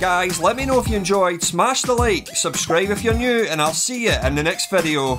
guys, let me know if you enjoyed, smash the like, subscribe if you're new, and I'll see you in the next video.